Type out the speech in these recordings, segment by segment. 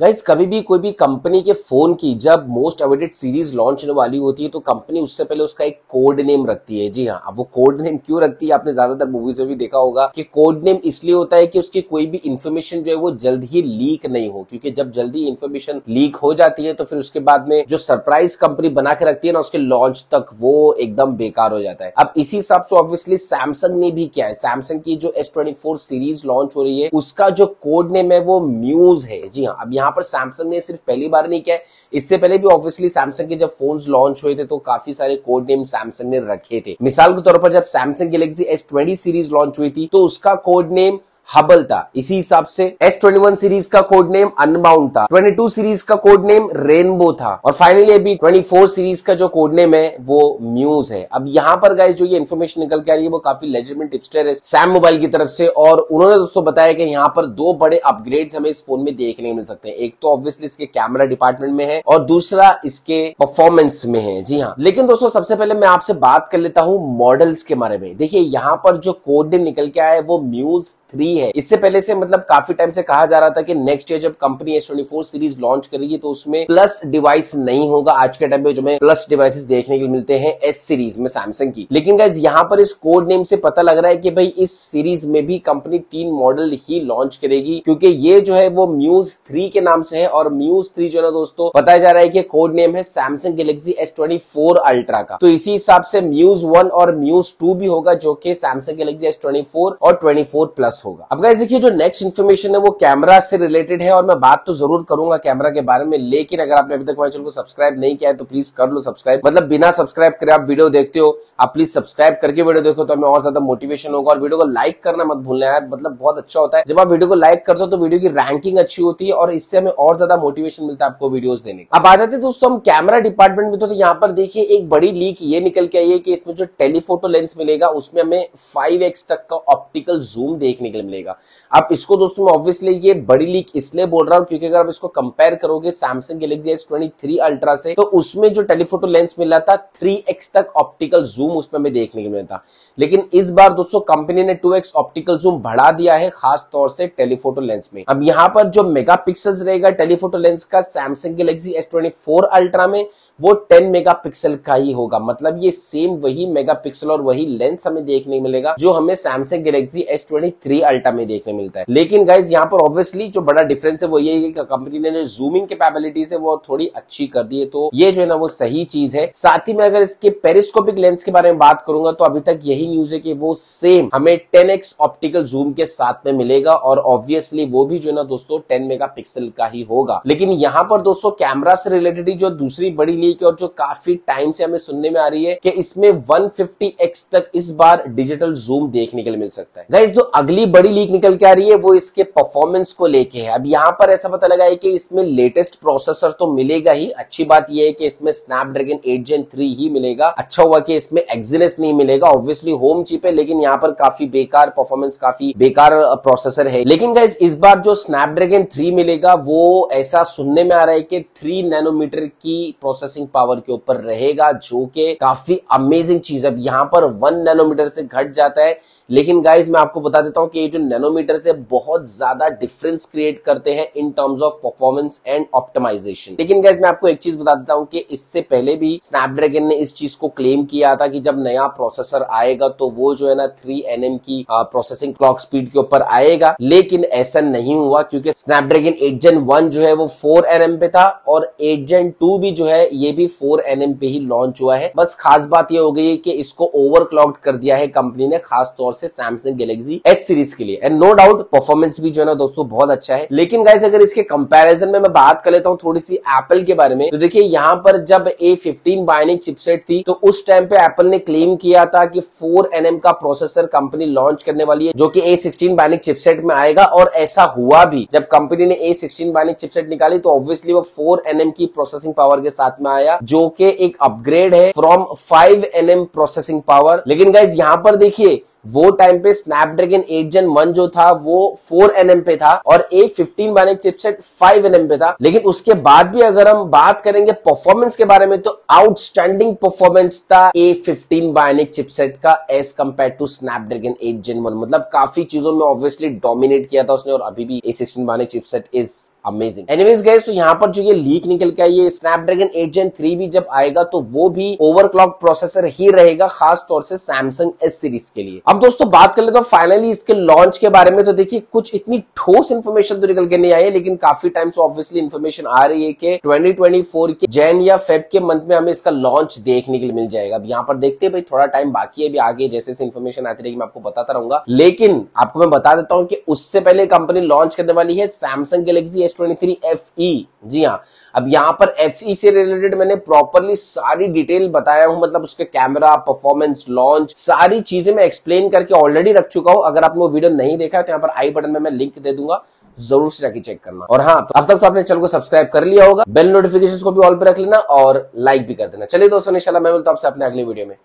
Guys कभी भी कोई भी कंपनी के फोन की जब मोस्ट अवेटेड सीरीज लॉन्च होने वाली होती है तो कंपनी उससे पहले उसका एक कोड नेम रखती है। जी हाँ, अब वो कोड नेम क्यों रखती है आपने ज्यादातर मूवीज में भी देखा होगा कि कोड नेम इसलिए होता है कि उसकी कोई भी इन्फॉर्मेशन जो है वो जल्द ही लीक नहीं हो, क्योंकि जब जल्दी इन्फॉर्मेशन लीक हो जाती है तो फिर उसके बाद में जो सरप्राइज कंपनी बना के रखती है ना उसके लॉन्च तक वो एकदम बेकार हो जाता है। अब इसी हिसाब से ऑब्वियसली सैमसंग ने भी किया है। सैमसंग की जो S24 सीरीज लॉन्च हो रही है उसका जो कोड नेम है वो म्यूज है। जी हाँ, अब यहाँ पर सैमसंग ने सिर्फ पहली बार नहीं किया है, इससे पहले भी ऑब्वियसली सैमसंग के जब फोन्स लॉन्च हुए थे तो काफी सारे कोड नेम सैमसंग ने रखे थे। मिसाल के तौर पर जब Samsung Galaxy S20 series launch हुई थी तो उसका कोड नेम हबल था। इसी हिसाब से S21 सीरीज का कोड नेम अनबाउंड था, 22 सीरीज का कोड नेम रेनबो था और फाइनली अभी 24 सीरीज का जो कोड नेम है वो म्यूज है। अब यहाँ पर गाइस जो ये इन्फॉर्मेशन निकल के आ रही है वो काफी लेजिटिमेट टिप्स्टर है सैम मोबाइल की तरफ से और उन्होंने दोस्तों बताया कि यहाँ पर दो बड़े अपग्रेड्स हमें इस फोन में देखने मिल सकते हैं। एक तो ऑब्वियसली इसके कैमरा डिपार्टमेंट में है और दूसरा इसके परफॉर्मेंस में है। जी हाँ, लेकिन दोस्तों सबसे पहले मैं आपसे बात कर लेता हूँ मॉडल्स के बारे में। देखिये यहाँ पर जो कोड नेम निकल के आया है वो म्यूज 3 है। इससे पहले से मतलब काफी टाइम से कहा जा रहा था कि नेक्स्ट ईयर जब कंपनी S24 सीरीज लॉन्च करेगी तो उसमें प्लस डिवाइस नहीं होगा। आज के टाइम पे जो हमें प्लस डिवाइसेस देखने के लिए मिलते हैं S सीरीज में सैमसंग की। लेकिन गाइस यहाँ पर इस कोड नेम से पता लग रहा है कि भाई इस सीरीज में भी कंपनी 3 मॉडल ही लॉन्च करेगी, क्योंकि ये जो है वो Muse 3 के नाम से है और Muse 3 जो है ना दोस्तों बताया जा रहा है कि कोड नेम है सैमसंग गैलेक्सी S24 अल्ट्रा का। तो इसी हिसाब से Muse 1 और Muse 2 भी होगा जो कि सैमसंग गैलेक्सी S24 और 24 प्लस होगा। अब गाइस देखिए जो नेक्स्ट इन्फॉर्मेशन है वो कैमरा से रिलेटेड है और मैं बात तो जरूर करूंगा कैमरा के बारे में, लेकिन अगर आपने अभी तक हमारे चैनल को सब्सक्राइब नहीं किया है तो प्लीज कर लो सब्सक्राइब। मतलब बिना सब्सक्राइब करे आप वीडियो देखते हो, आप प्लीज सब्सक्राइब करके वीडियो देखो तो हमें और ज्यादा मोटिवेशन होगा। और वीडियो को लाइक करना मत भूलना यार, मतलब बहुत अच्छा होता है जब आप वीडियो को लाइक करते हो तो वीडियो की रैंकिंग अच्छी होती है और इससे हमें और ज्यादा मोटिवेशन मिलता है आपको वीडियोस देने का। अब आ जाते हैं दोस्तों हम कैमरा डिपार्टमेंट में। तो यहाँ पर देखिए एक बड़ी लीक ये निकल के आई है कि इसमें जो टेलीफोटो लेंस मिलेगा उसमें हमें 5x तक का ऑप्टिकल जूम देखने के लिए मिलेगा। अब इसको दोस्तों मैं ऑब्वियसली ये बड़ी लीक इसलिए बोल रहा हूं क्योंकि अगर आप इसको कंपेयर करोगे सैमसंग गैलेक्सी S23 अल्ट्रा से तो उसमें जो टेलीफोटो लेंस मिला था 3x तक ऑप्टिकल जूम उसमें हमें देखने को मिला था, लेकिन इस बार दोस्तों कंपनी ने 2x ऑप्टिकल जूम बढ़ा दिया है खास तौर से टेलीफोटो लेंस में। अब यहाँ पर जो मेगापिक्सल्स रहेगा टेलीफोटो लेंस का सैमसंग गैलेक्सी S24 अल्ट्रा में वो 10 मेगापिक्सल का ही होगा। मतलब ये सेम वही मेगापिक्सल और वही लेंस हमें देखने मिलेगा जो हमें सैमसंग गैलेक्सी S23 अल्ट्रा में देखने मिलता है। लेकिन गाइज यहाँ पर ऑब्वियसली जो बड़ा डिफरेंस है वो ये है कि कंपनी ने जूमिंग कैपेबिलिटीज है वो थोड़ी अच्छी कर दी है, तो ये जो है ना वो सही चीज है। साथ ही में अगर इसके पेरिस्कोपिक लेंस के बारे में बात करूंगा तो अभी तक यही न्यूज है कि वो सेम हमें 10x ऑप्टिकल जूम के साथ में मिलेगा और ऑब्वियसली वो भी जो है ना दोस्तों 10 मेगापिक्सल का ही होगा। लेकिन यहाँ पर दोस्तों कैमरा से रिलेटेड जो दूसरी बड़ी और जो काफी टाइम से हमें सुनने में आ रही है कि इसमें 150x तक इस बार डिजिटल जूम देखने के लिए मिल सकता है। गाइस जो अगली बड़ी लीक निकल के आ रही है वो इसके परफॉर्मेंस को लेके है। अब यहाँ पर ऐसा पता लगा है कि इसमें लेटेस्ट प्रोसेसर तो मिलेगा ही, अच्छी बात यह है कि इसमें स्नैपड्रैगन 8 Gen 3 ही मिलेगा। अच्छा हुआ कि इसमें एक्सिनस नहीं मिलेगा, ऑब्वियसली होम चिप है लेकिन यहाँ पर काफी बेकार परफॉर्मेंस, काफी बेकार प्रोसेसर है। लेकिन गाइस इस बार जो स्नैपड्रैगन 3 मिलेगा वो ऐसा सुनने में आ रहा है कि 3 नैनोमीटर की प्रोसेसर पावर के ऊपर रहेगा जो कि काफी अमेजिंग चीज। अब यहाँ पर 1 नैनोमीटर से घट जाता है, लेकिन गाइज मैं आपको बता देता हूं कि ये जो नैनोमीटर से बहुत ज्यादा डिफरेंस क्रिएट करते हैं in terms of performance and optimisation. लेकिन गाइज मैं आपको एक चीज बता देता हूं कि इससे पहले भी स्नैपड्रैगन ने इस चीज को क्लेम किया था कि जब नया प्रोसेसर आएगा तो वो जो है ना 3 nm की प्रोसेसिंग क्लॉक स्पीड के ऊपर आएगा, लेकिन ऐसा नहीं हुआ क्योंकि स्नैपड्रैगन 8 Gen 1 जो है वो 4 nm पे था और 8 Gen 2 भी जो है ये भी 4 nm पे ही लॉन्च हुआ है। बस खास बात ये हो गई है कि इसको ओवरक्लॉक्ड कर दिया है कंपनी ने खास तौर से सैमसंग गैलेक्सी S सीरीज के लिए। एंड नो डाउट परफॉर्मेंस भी जो है ना दोस्तों बहुत अच्छा है। लेकिन गाइस अगर इसके कंपैरिजन में मैं बात कर लेता हूं थोड़ी सी एप्पल के बारे में, तो देखिए यहाँ पर जब A15 बायोनिक चिपसेट थी तो उस टाइम पे एप्पल ने क्लेम किया था कि 4 nm का प्रोसेसर कंपनी लॉन्च करने वाली है जो कि A16 बायोनिक चिपसेट में आएगा और ऐसा हुआ भी। जब कंपनी ने A16 बायोनिक चिपसेट निकाली तो ऑब्वियसली वो 4 nm की प्रोसेसिंग पावर के साथ में आया जो कि एक अपग्रेड है फ्रॉम 5 nm प्रोसेसिंग पावर। लेकिन गाइज यहाँ पर देखिए वो टाइम पे स्नैपड्रैगन 8 जन 1 जो था वो 4nm पे था और A15 बायोनिक चिपसेट 5nm पे था। लेकिन उसके बाद भी अगर हम बात करेंगे परफॉर्मेंस के बारे में तो आउटस्टैंडिंग परफॉर्मेंस था A15 बायोनिक चिपसेट का as compare to Snapdragon 8 gen 1। मतलब काफी चीजों में ऑब्वियसली डोमिनेट किया था उसने और अभी भी A16 bionic chipset is amazing. Anyways guys, तो यहाँ पर जो ये लीक निकल के आई ये स्नैपड्रैगन 8 जन 3 भी जब आएगा तो वो भी ओवरक्लॉक प्रोसेसर ही रहेगा, खास तौर से सैमसंग एस सीरीज के लिए। अब दोस्तों बात कर लेते हैं फाइनली इसके लॉन्च के बारे में। तो देखिए कुछ इतनी ठोस इन्फॉर्मेशन तो निकल के नहीं आई है, लेकिन काफी टाइम से ऑब्वियसली इन्फॉर्मेशन आ रही है कि 2024 के जैन या फेब के मंथ में हमें इसका लॉन्च देखने के लिए मिल जाएगा। अब यहाँ पर देखते हैं भाई, थोड़ा टाइम बाकी है, अभी आगे जैसे जैसे इन्फॉर्मेशन आती रहेगी मैं आपको बताता रहूंगा। लेकिन आपको मैं बता देता हूँ कि उससे पहले कंपनी लॉन्च करने वाली है सैमसंग गैलेक्सी S23 FE। जी हाँ, अब यहाँ पर FE से रिलेटेड मैंने प्रॉपरली सारी डिटेल बताया हूं, मतलब उसके कैमरा, परफॉर्मेंस, लॉन्च, सारी चीजें मैं एक्सप्लेन करके ऑलरेडी रख चुका हूं। अगर आपने वो वीडियो नहीं देखा तो यहाँ पर आई बटन में मैं लिंक दे दूंगा, जरूर से जाके चेक करना। और हाँ, अब तक तो आपने चैनल को सब्सक्राइब कर लिया होगा, बेल नोटिफिकेशन को भी ऑल पर रख लेना और लाइक भी कर देना। चलिए दोस्तों, इंशाल्लाह मैं मिलता हूं आपसे अपने अगले वीडियो में।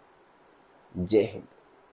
जय हिंद।